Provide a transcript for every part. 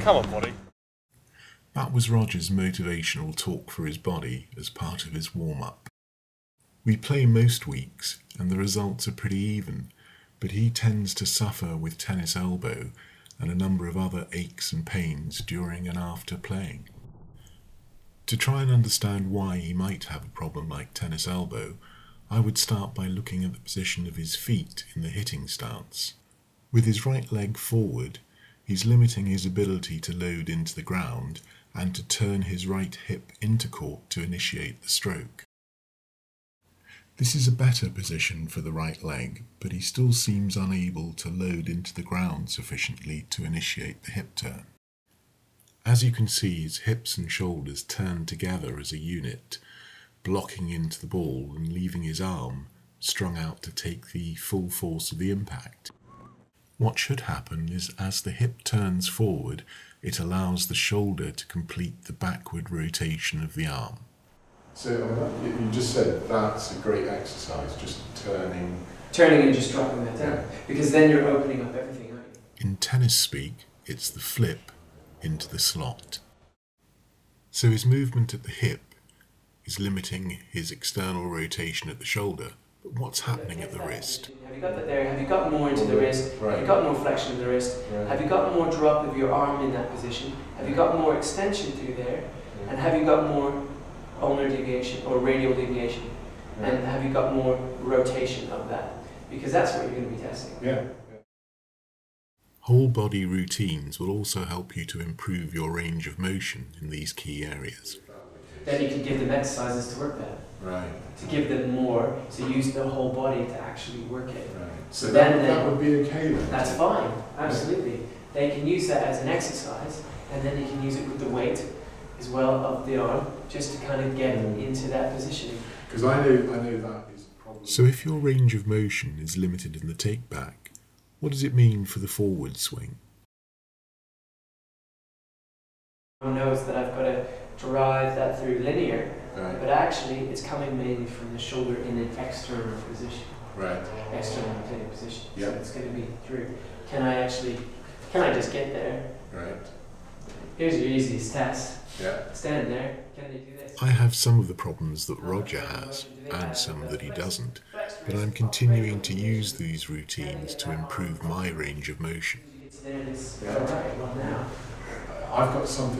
Come on, body. That was Roger's motivational talk for his body as part of his warm-up. We play most weeks and the results are pretty even, but he tends to suffer with tennis elbow and a number of other aches and pains during and after playing. To try and understand why he might have a problem like tennis elbow, I would start by looking at the position of his feet in the hitting stance. With his right leg forward, he's limiting his ability to load into the ground and to turn his right hip into court to initiate the stroke. This is a better position for the right leg, but he still seems unable to load into the ground sufficiently to initiate the hip turn. As you can see, his hips and shoulders turn together as a unit, blocking into the ball and leaving his arm strung out to take the full force of the impact. What should happen is, as the hip turns forward, it allows the shoulder to complete the backward rotation of the arm. So you just said that's a great exercise, just turning... Turning and just dropping that down, because then you're opening up everything, aren't you? In tennis speak, it's the flip into the slot. So his movement at the hip is limiting his external rotation at the shoulder. But what's happening at the wrist? Have you got that there? Have you got more into the wrist? Right. Have you got more flexion of the wrist? Right. Have you got more drop of your arm in that position? Have you got more extension through there? Yeah. And have you got more ulnar deviation or radial deviation? Yeah. And have you got more rotation of that? Because that's what you're going to be testing. Yeah. Whole body routines will also help you to improve your range of motion in these key areas. Then you can give them exercises to work better. Right. To give them more, to use the whole body to actually work it. Right. So that would be okay then? That's fine, absolutely. Yeah. They can use that as an exercise, and then you can use it with the weight as well of the arm, just to kind of get into that position. Because I know that is a problem. So if your range of motion is limited in the take back, what does it mean for the forward swing? Everyone knows that I've got to drive that through linear. Right. But actually, it's coming mainly from the shoulder in an external position. Right. External rotating position. Yep. So it's going to be through. Can I just get there? Right. Here's your easiest test. Yeah. Stand there. Can you do this? I have some of the problems that Roger has, and some that he doesn't. But I'm continuing to use these routines to improve my range of motion. Yeah. Right, well now. I've got some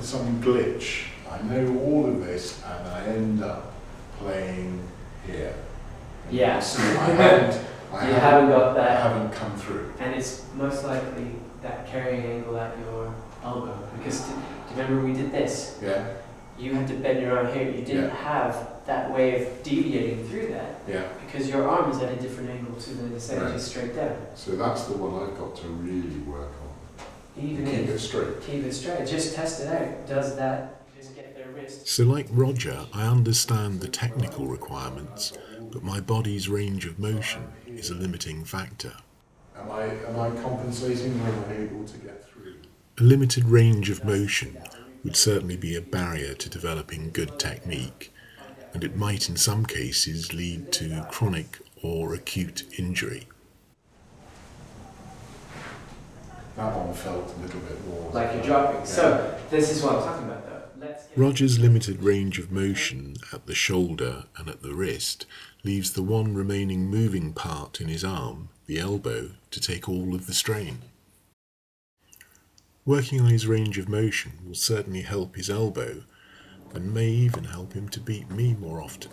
glitch. I know all of this, and I end up playing here. And yeah. So I haven't got that. I haven't come through. And it's most likely that carrying angle at your elbow. Because do you remember we did this? Yeah. You had to bend your arm here. You didn't have that way of deviating through that. Yeah. Because your arm is at a different angle to the same as straight down. So that's the one I've got to really work on. Even keep it straight. Keep it straight. Just test it out. Does that. So like Roger, I understand the technical requirements, but my body's range of motion is a limiting factor. Am I compensating or am I able to get through? A limited range of motion would certainly be a barrier to developing good technique, and it might in some cases lead to chronic or acute injury. That one felt a little bit more... like you're dropping. Yeah. So this is what I'm talking about. Roger's limited range of motion at the shoulder and at the wrist leaves the one remaining moving part in his arm, the elbow, to take all of the strain. Working on his range of motion will certainly help his elbow and may even help him to beat me more often.